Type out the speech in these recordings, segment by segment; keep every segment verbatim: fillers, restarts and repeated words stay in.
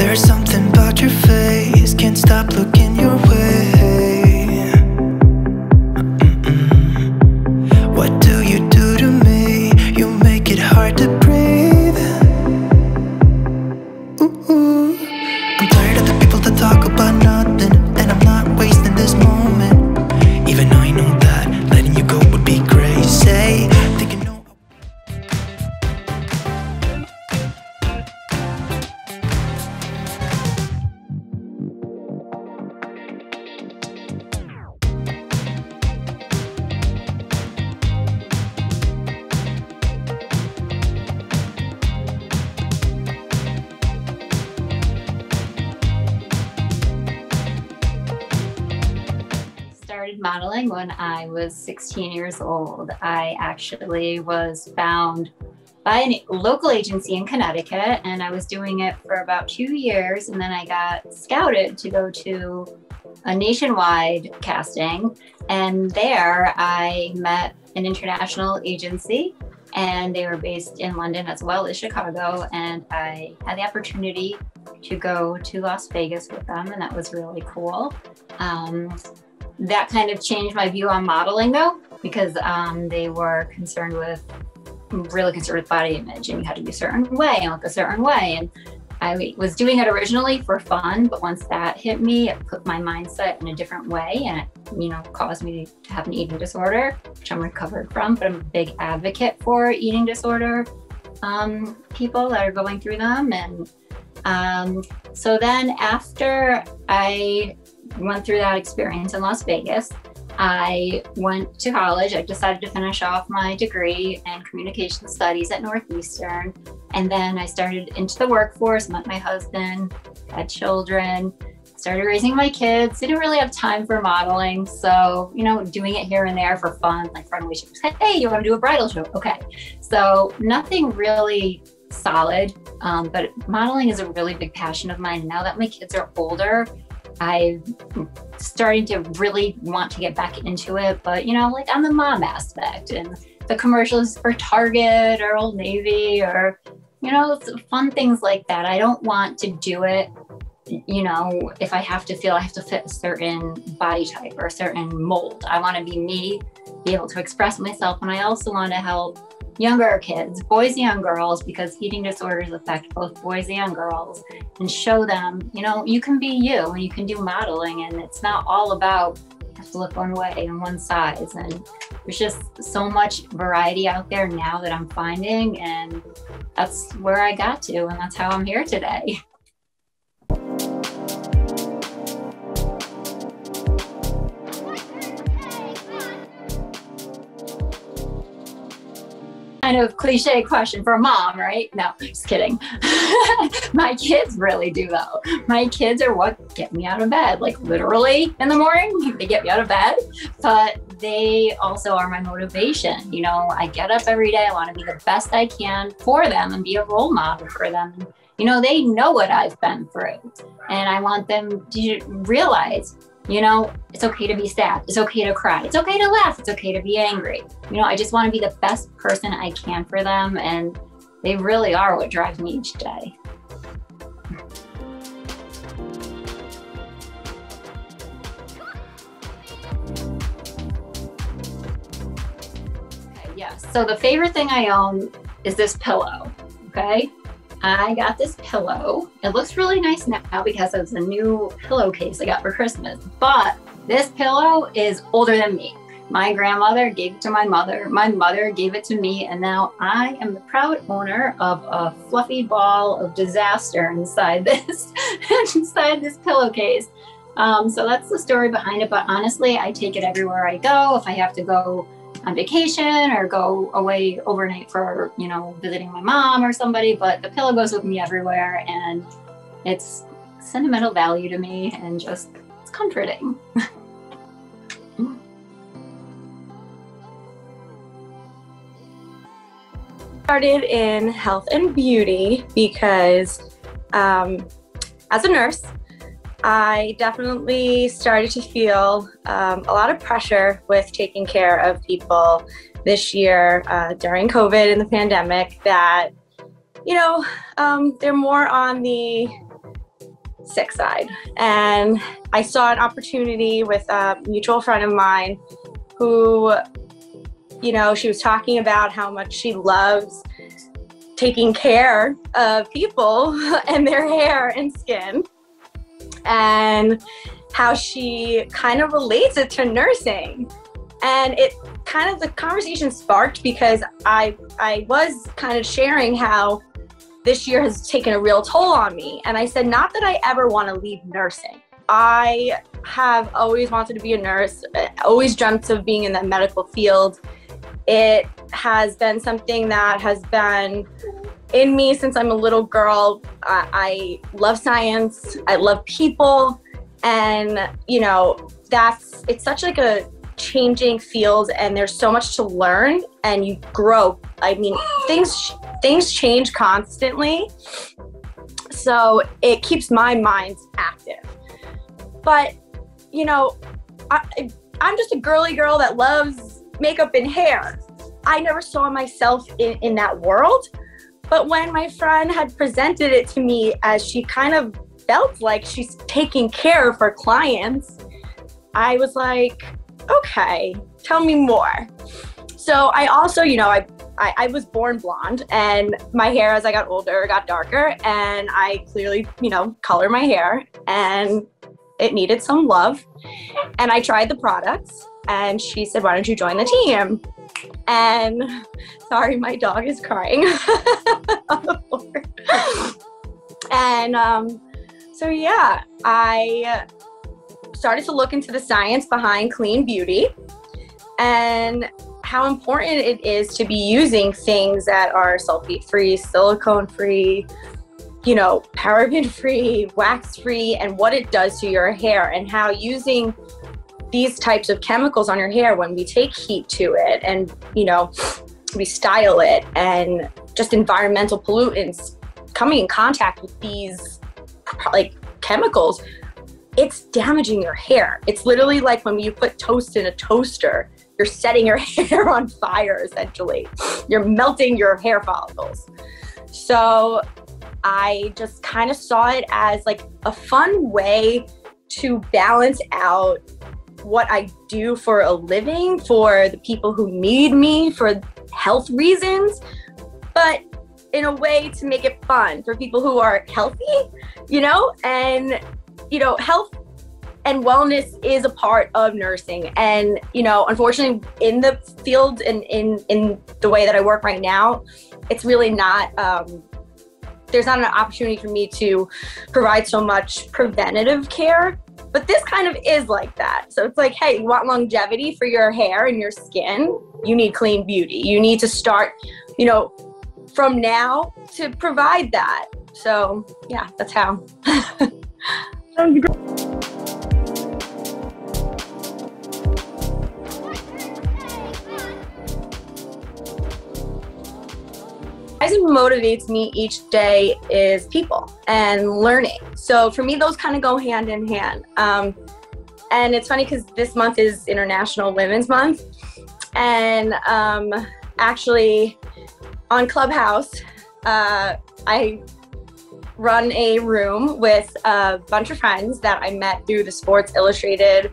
There's something about your face, can't stop looking your way. Mm-mm. What do you do to me? You make it hard to breathe. Ooh-ooh. I'm tired of the people that talk about nothing, and I'm not wasting this moment. Even though I know that letting you go would be crazy. Modeling when I was sixteen years old. I actually was found by a local agency in Connecticut, and I was doing it for about two years, and then I got scouted to go to a nationwide casting, and there I met an international agency, and they were based in London as well as Chicago, and I had the opportunity to go to Las Vegas with them, and that was really cool. Um, That kind of changed my view on modeling though, because um, they were concerned with, really concerned with body image, and you had to be a certain way and look a certain way. And I was doing it originally for fun, but once that hit me, it put my mindset in a different way, and it, you know, caused me to have an eating disorder, which I'm recovered from, but I'm a big advocate for eating disorder um, people that are going through them. And um, so then after I, went through that experience in Las Vegas, I went to college. I decided to finish off my degree in communication studies at Northeastern. And then I started into the workforce, met my husband, had children, started raising my kids. Didn't really have time for modeling. So, you know, doing it here and there for fun, like friendly shows. Hey, you want to do a bridal show? Okay. So nothing really solid, um, but modeling is a really big passion of mine. Now that my kids are older, I'm starting to really want to get back into it, but you know, like on the mom aspect and the commercials for Target or Old Navy or, you know, fun things like that. I don't want to do it, you know, if I have to feel I have to fit a certain body type or a certain mold. I want to be me, be able to express myself. And I also want to help younger kids, boys and girls, because eating disorders affect both boys and girls, and show them, you know, you can be you and you can do modeling, and it's not all about you have to look one way and one size. And there's just so much variety out there now that I'm finding, and that's where I got to, and that's how I'm here today. Kind of cliche question for a mom, right? No, just kidding. My kids really do though. My kids are what get me out of bed, like literally in the morning, they get me out of bed, but they also are my motivation. You know, I get up every day, I want to be the best I can for them and be a role model for them. You know, they know what I've been through, and I want them to realize, you know, it's okay to be sad. It's okay to cry. It's okay to laugh. It's okay to be angry. You know, I just want to be the best person I can for them. And they really are what drives me each day. Okay, yeah. So the favorite thing I own is this pillow. Okay. I got this pillow. It looks really nice now because it's a new pillowcase I got for Christmas, but this pillow is older than me. My grandmother gave it to my mother, my mother gave it to me, and now I am the proud owner of a fluffy ball of disaster inside this, inside this pillowcase. Um, so that's the story behind it, but honestly, I take it everywhere I go. If I have to go on vacation or go away overnight for, you know, visiting my mom or somebody, but the pillow goes with me everywhere, and it's sentimental value to me, and just it's comforting. Started in health and beauty because um, as a nurse, I definitely started to feel um, a lot of pressure with taking care of people this year uh, during COVID and the pandemic, that, you know, um, they're more on the sick side. And I saw an opportunity with a mutual friend of mine who, you know, she was talking about how much she loves taking care of people and their hair and skin, and how she kind of relates it to nursing. And it kind of, the conversation sparked because I, I was kind of sharing how this year has taken a real toll on me. And I said, not that I ever want to leave nursing. I have always wanted to be a nurse, always dreamt of being in the medical field. It has been something that has been in me since I'm a little girl. I, I love science, I love people. And, you know, that's, it's such like a changing field, and there's so much to learn and you grow. I mean, things things change constantly, so it keeps my mind active. But, you know, I, I'm just a girly girl that loves makeup and hair. I never saw myself in, in that world. But when my friend had presented it to me, as she kind of felt like she's taking care of her clients, I was like, okay, tell me more. So I also, you know, I, I, I was born blonde, and my hair as I got older got darker, and I clearly, you know, color my hair, and it needed some love. And I tried the products, and she said, why don't you join the team? And sorry, my dog is crying on the floor. And um, so yeah, I started to look into the science behind clean beauty and how important it is to be using things that are sulfate-free, silicone-free, you know, paraben-free, wax-free, and what it does to your hair, and how using these types of chemicals on your hair, when we take heat to it and, you know, we style it, and just environmental pollutants coming in contact with these like chemicals, it's damaging your hair. It's literally like when you put toast in a toaster, you're setting your hair on fire, essentially. You're melting your hair follicles. So I just kind of saw it as like a fun way to balance out what I do for a living, for the people who need me, for health reasons, but in a way to make it fun for people who are healthy, you know, and you know, health and wellness is a part of nursing. And, you know, unfortunately in the field and in, in the way that I work right now, it's really not, um, there's not an opportunity for me to provide so much preventative care, but this kind of is like that. So it's like, hey, you want longevity for your hair and your skin? You need clean beauty. You need to start, you know, from now to provide that. So yeah, that's how. Sounds great. What motivates me each day is people and learning. So for me, those kind of go hand in hand. Um, and it's funny because this month is International Women's Month. And um, actually on Clubhouse, uh, I run a room with a bunch of friends that I met through the Sports Illustrated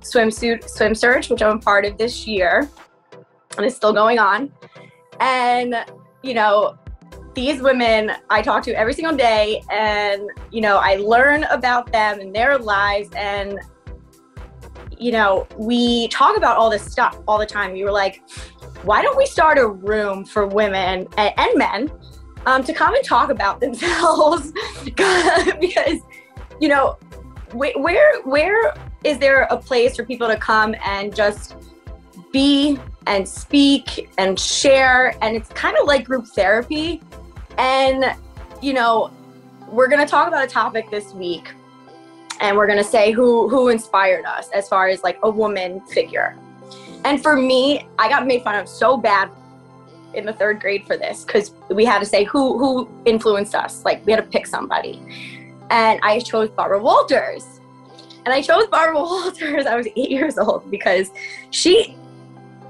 Swimsuit Swim Search, which I'm a part of this year, and it's still going on. And you know, these women I talk to every single day, and you know, I learn about them and their lives, and you know, we talk about all this stuff all the time. We were like, why don't we start a room for women and men um, to come and talk about themselves? Because you know, where where is there a place for people to come and just be and speak and share? And it's kind of like group therapy. And you know, we're gonna talk about a topic this week, and we're gonna say who who inspired us as far as like a woman figure. And for me, I got made fun of so bad in the third grade for this, because we had to say who who influenced us. Like, we had to pick somebody, and I chose Barbara Walters. And I chose Barbara Walters. I was eight years old because she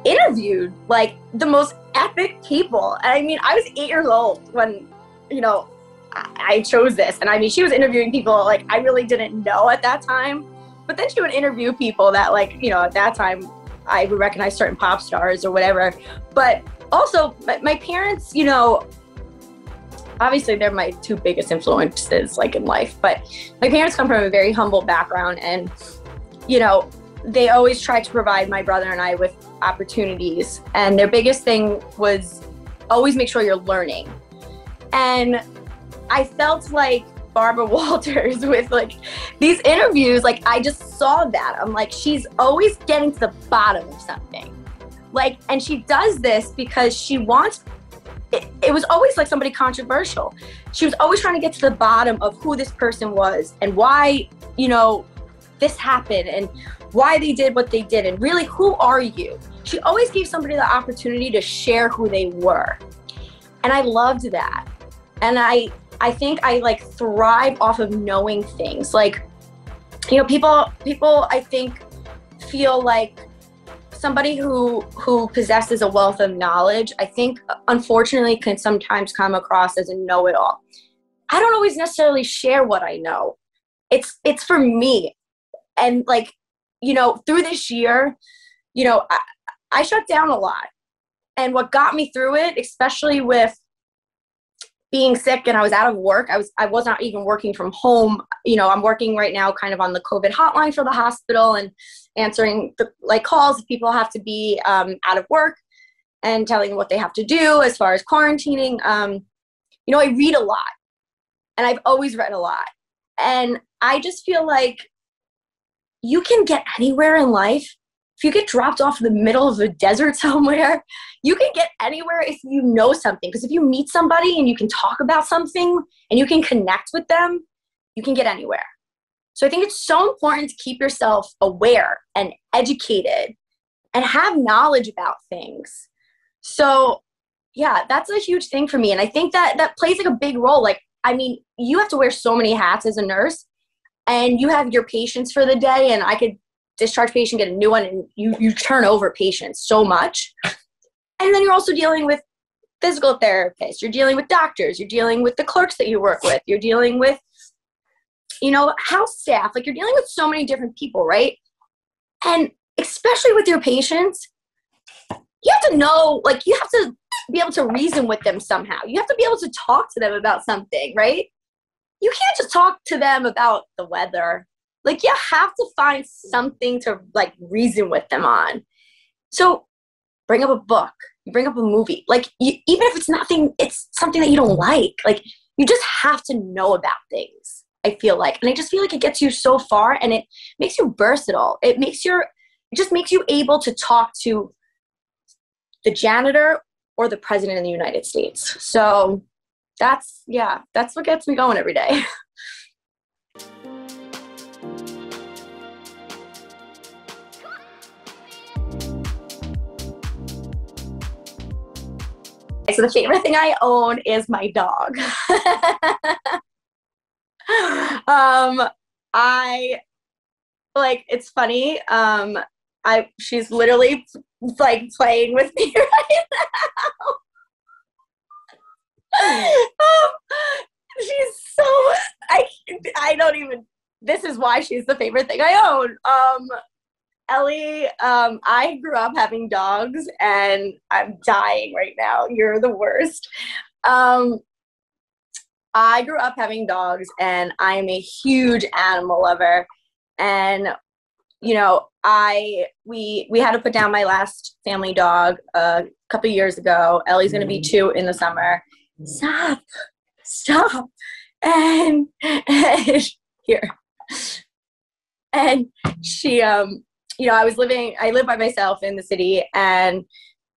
interviewed like the most epic people. And I mean, I was eight years old when, you know, I chose this. And I mean, she was interviewing people like I really didn't know at that time, but then she would interview people that, like, you know, at that time I would recognize certain pop stars or whatever. But also my parents, you know, obviously they're my two biggest influences like in life, but my parents come from a very humble background, and, you know, they always tried to provide my brother and I with opportunities. And their biggest thing was always make sure you're learning. And I felt like Barbara Walters with like these interviews, like I just saw that. I'm like, she's always getting to the bottom of something. Like, and she does this because she wants, it, it was always like somebody controversial. She was always trying to get to the bottom of who this person was and why, you know, this happened and why they did what they did. And really, who are you? She always gave somebody the opportunity to share who they were. And I loved that. And I, I think I like thrive off of knowing things. Like, you know, people, people I think feel like somebody who, who possesses a wealth of knowledge, I think unfortunately can sometimes come across as a know-it-all. I don't always necessarily share what I know. It's, it's for me. And like, you know, through this year, you know, I, I shut down a lot. And what got me through it, especially with being sick and I was out of work, I was I wasn't even working from home. You know, I'm working right now kind of on the COVID hotline for the hospital and answering the, like, calls if people have to be um, out of work and telling them what they have to do as far as quarantining. Um, you know, I read a lot, and I've always read a lot. And I just feel like you can get anywhere in life. If you get dropped off in the middle of a desert somewhere, you can get anywhere if you know something. Because if you meet somebody and you can talk about something and you can connect with them, you can get anywhere. So I think it's so important to keep yourself aware and educated and have knowledge about things. So yeah, that's a huge thing for me. And I think that that plays like a big role. Like, I mean, you have to wear so many hats as a nurse, and you have your patients for the day, and I could discharge patient, get a new one, and you, you turn over patients so much. And then you're also dealing with physical therapists, you're dealing with doctors, you're dealing with the clerks that you work with, you're dealing with, you know, house staff, like you're dealing with so many different people, right? And especially with your patients, you have to know, like you have to be able to reason with them somehow. You have to be able to talk to them about something, right? You can't just talk to them about the weather. Like, you have to find something to, like, reason with them on. So bring up a book, bring up a movie. Like, you, even if it's nothing, it's something that you don't like. Like, you just have to know about things, I feel like. And I just feel like it gets you so far, and it makes you versatile. It makes your, it just makes you able to talk to the janitor or the president of the United States. So that's, yeah, that's what gets me going every day. So the favorite thing I own is my dog. um, I, like, it's funny. Um, I, she's literally, like, playing with me right now. um, she's so, I, I don't even, this is why she's the favorite thing I own. Um, Ellie, um, I grew up having dogs, and I'm dying right now. You're the worst. Um, I grew up having dogs, and I'm a huge animal lover. And, you know, I we we had to put down my last family dog uh, a couple years ago. Ellie's going to be two in the summer. Stop. Stop. And, and here. And she, um, you know, I was living, I live by myself in the city, and,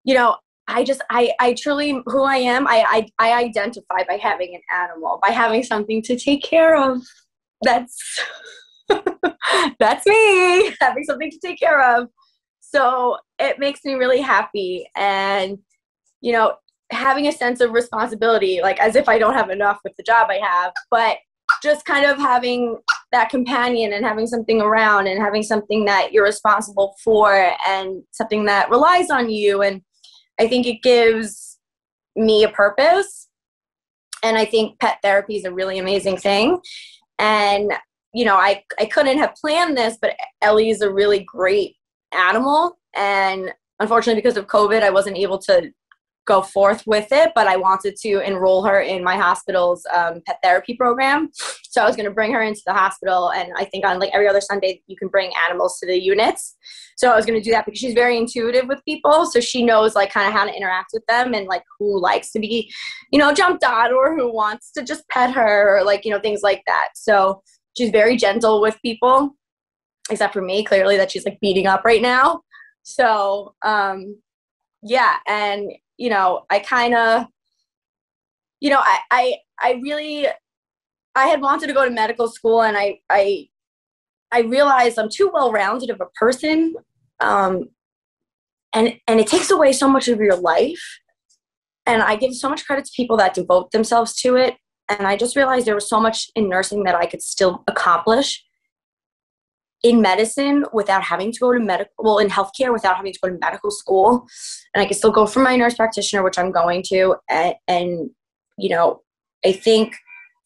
you know, I just, I, I truly, who I am, I, I, I identify by having an animal, by having something to take care of. That's, that's me, having something to take care of. So it makes me really happy. And, you know, having a sense of responsibility, like as if I don't have enough with the job I have, but just kind of having that companion and having something around and having something that you're responsible for and something that relies on you. And I think it gives me a purpose. And I think pet therapy is a really amazing thing. And, you know, I, I couldn't have planned this, but Ellie is a really great animal. And unfortunately, because of COVID, I wasn't able to go forth with it, but I wanted to enroll her in my hospital's um, pet therapy program. So I was going to bring her into the hospital, and I think on like every other Sunday you can bring animals to the units. So I was going to do that because she's very intuitive with people. So she knows like kind of how to interact with them and like who likes to be, you know, jumped on or who wants to just pet her or like, you know, things like that. So she's very gentle with people, except for me, clearly, that she's like beating up right now. So um, yeah. And you know, I kind of, you know, I, I, I really, I had wanted to go to medical school, and I, I, I realized I'm too well-rounded of a person. Um, and, and it takes away so much of your life. And I give so much credit to people that devote themselves to it. And I just realized there was so much in nursing that I could still accomplish in medicine without having to go to medical, well, in healthcare without having to go to medical school. And I can still go for my nurse practitioner, which I'm going to. And, and, you know, I think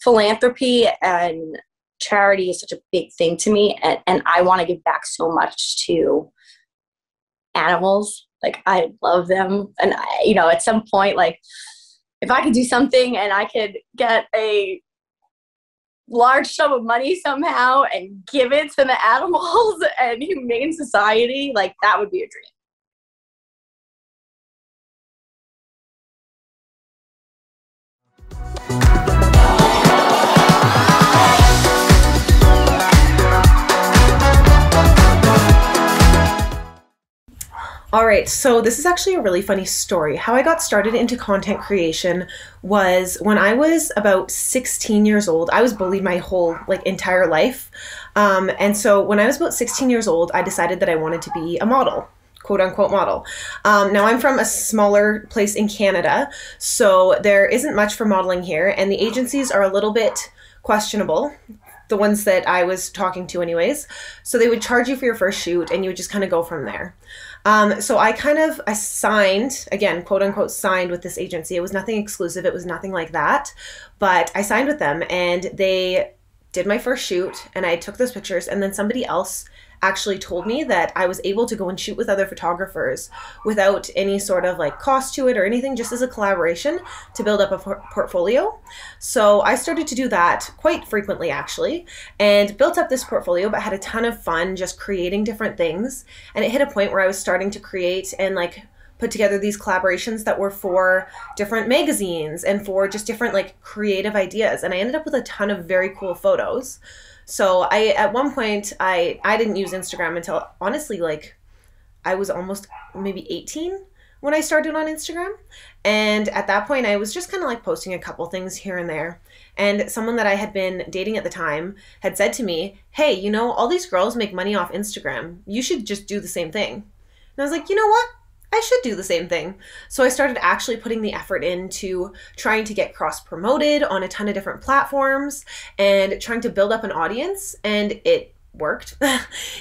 philanthropy and charity is such a big thing to me. And, and I want to give back so much to animals. Like, I love them. And, I, you know, at some point, like, if I could do something and I could get a large sum of money somehow and give it to the animals and humane society, like that would be a dream. All right, so this is actually a really funny story. How I got started into content creation was when I was about sixteen years old. I was bullied my whole like entire life. Um, and so when I was about sixteen years old, I decided that I wanted to be a model, quote unquote model. Um, now I'm from a smaller place in Canada, so there isn't much for modeling here, and the agencies are a little bit questionable. The ones that I was talking to anyways. So they would charge you for your first shoot and you would just kind of go from there. Um, so I kind of I signed, again, quote unquote, signed with this agency. It was nothing exclusive. It was nothing like that. But I signed with them, and they did my first shoot, and I took those pictures, and then somebody else actually told me that I was able to go and shoot with other photographers without any sort of like cost to it or anything, just as a collaboration to build up a por- portfolio. So I started to do that quite frequently actually, and built up this portfolio, but had a ton of fun just creating different things. And it hit a point where I was starting to create and like put together these collaborations that were for different magazines and for just different like creative ideas. And I ended up with a ton of very cool photos. So I, at one point, I, I didn't use Instagram until, honestly, like I was almost maybe eighteen when I started on Instagram. And at that point, I was just kind of like posting a couple things here and there. And someone that I had been dating at the time had said to me, hey, you know, all these girls make money off Instagram. You should just do the same thing. And I was like, you know what? I should do the same thing. So I started actually putting the effort into trying to get cross-promoted on a ton of different platforms and trying to build up an audience, and it worked.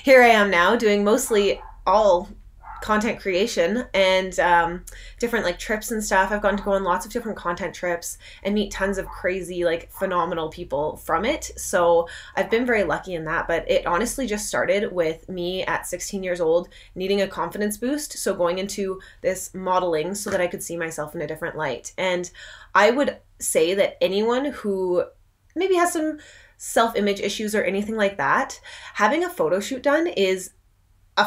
Here I am now doing mostly all content creation and um, different like trips and stuff. I've gotten to go on lots of different content trips and meet tons of crazy, like phenomenal people from it. So I've been very lucky in that, but it honestly just started with me at sixteen years old needing a confidence boost. So going into this modeling so that I could see myself in a different light. And I would say that anyone who maybe has some self-image issues or anything like that, having a photo shoot done is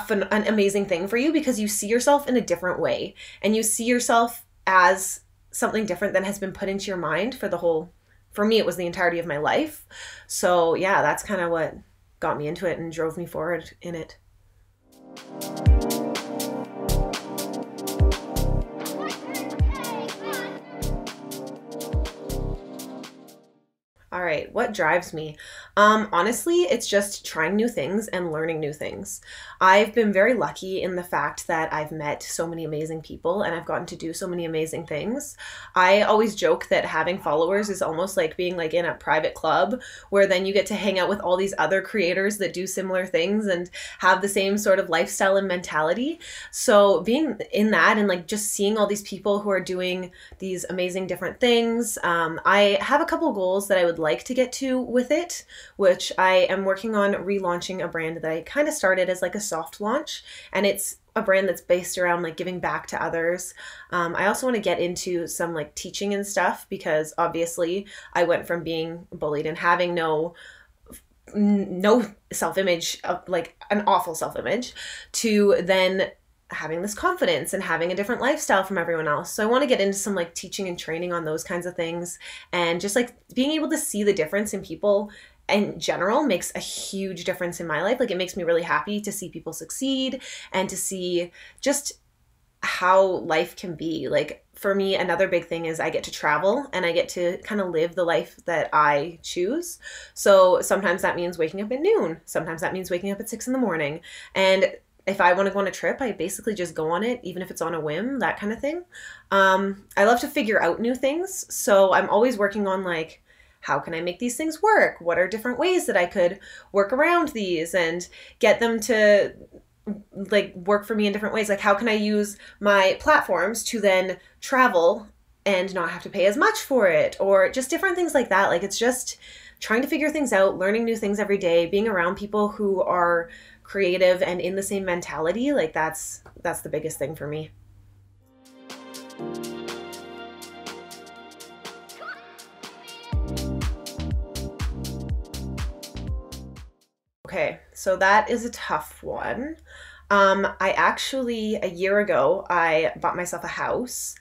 an amazing thing for you, because you see yourself in a different way and you see yourself as something different than has been put into your mind for the whole, for me, it was the entirety of my life. So yeah, that's kind of what got me into it and drove me forward in it. All right, what drives me? Um, honestly, it's just trying new things and learning new things. I've been very lucky in the fact that I've met so many amazing people and I've gotten to do so many amazing things. I always joke that having followers is almost like being like in a private club where then you get to hang out with all these other creators that do similar things and have the same sort of lifestyle and mentality. So being in that and like just seeing all these people who are doing these amazing different things. Um, I have a couple goals that I would like to get to with it, which I am working on relaunching a brand that I kind of started as like a soft launch, and it's a brand that's based around like giving back to others. Um, I also want to get into some like teaching and stuff, because obviously I went from being bullied and having no no self-image, like an awful self-image, to then having this confidence and having a different lifestyle from everyone else. So I want to get into some like teaching and training on those kinds of things, and just like being able to see the difference in people in general makes a huge difference in my life. Like it makes me really happy to see people succeed and to see just how life can be. Like for me, another big thing is I get to travel and I get to kind of live the life that I choose. So sometimes that means waking up at noon. Sometimes that means waking up at six in the morning. And if I want to go on a trip, I basically just go on it, even if it's on a whim, that kind of thing. Um, I love to figure out new things. So I'm always working on like, how can I make these things work? What are different ways that I could work around these and get them to like work for me in different ways? Like how can I use my platforms to then travel and not have to pay as much for it, or just different things like that. Like it's just trying to figure things out, learning new things every day, being around people who are creative and in the same mentality. Like that's, that's the biggest thing for me. Okay, so that is a tough one. Um, I actually, a year ago, I bought myself a house.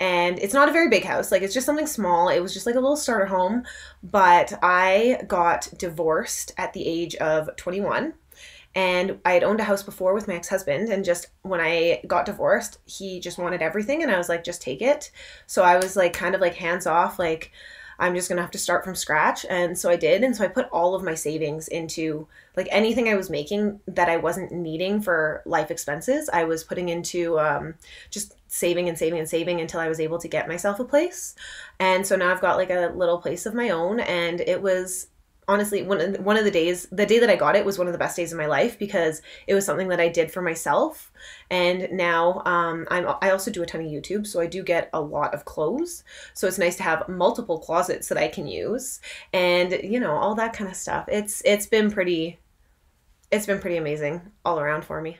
And it's not a very big house, like it's just something small. It was just like a little starter home, but I got divorced at the age of twenty-one. And I had owned a house before with my ex-husband, and just when I got divorced, he just wanted everything, and I was like, just take it. So I was like, kind of like hands off, like I'm just gonna have to start from scratch. And so I did. And so I put all of my savings into like anything I was making that I wasn't needing for life expenses. I was putting into um, just saving and saving and saving until I was able to get myself a place. And so now I've got like a little place of my own. And it was honestly one of, one of the days, the day that I got it was one of the best days of my life, because it was something that I did for myself. And now um, I'm, I also do a ton of YouTube, so I do get a lot of clothes. So it's nice to have multiple closets that I can use, and you know, all that kind of stuff. It's it's been pretty, it's been pretty amazing all around for me.